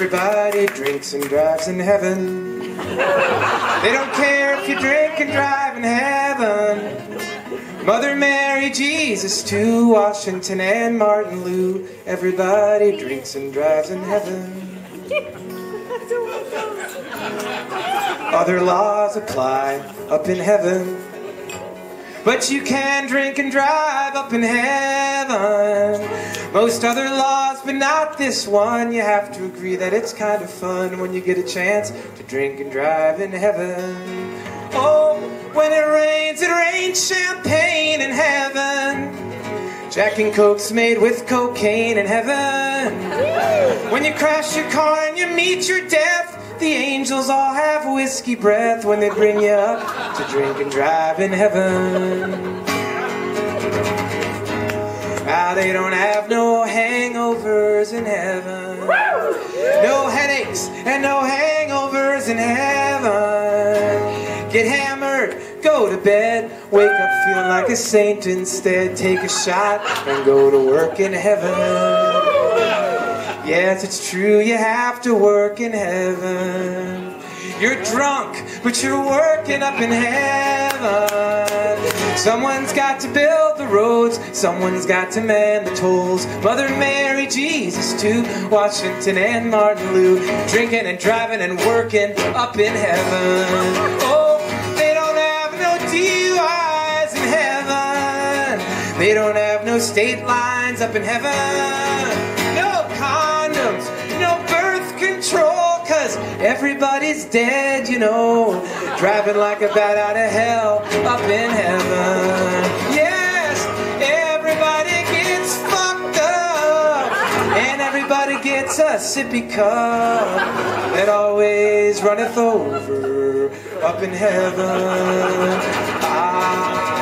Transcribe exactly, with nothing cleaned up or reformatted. Everybody drinks and drives in heaven. They don't care if you drink and drive in heaven. Mother Mary, Jesus too, Washington and Martin Luther. Everybody drinks and drives in heaven. Other laws apply up in heaven, but you can drink and drive up in heaven. Most other laws, but not this one. You have to agree that it's kind of fun when you get a chance to drink and drive in heaven. Oh, when it rains, it rains champagne in heaven. Jack and Coke's made with cocaine in heaven. When you crash your car and you meet your death, the angels all have whiskey breath when they bring you up to drink and drive in heaven. Ah, they don't have no hangovers in heaven. No headaches and no hangovers in heaven. Get hammered, go to bed, wake up feeling like a saint instead. Take a shot and go to work in heaven. Yes, it's true, you have to work in heaven. You're drunk, but you're working up in heaven. Someone's got to build the roads, someone's got to man the tolls. Mother Mary, Jesus too, Washington and Martin Luther, drinking and driving and working up in heaven. Oh, they don't have no D U Is in heaven. They don't have no state lines up in heaven. No birth control, cause everybody's dead, you know. Driving like a bat out of hell up in heaven. Yes, everybody gets fucked up, and everybody gets a sippy cup that always runneth over up in heaven. Ah.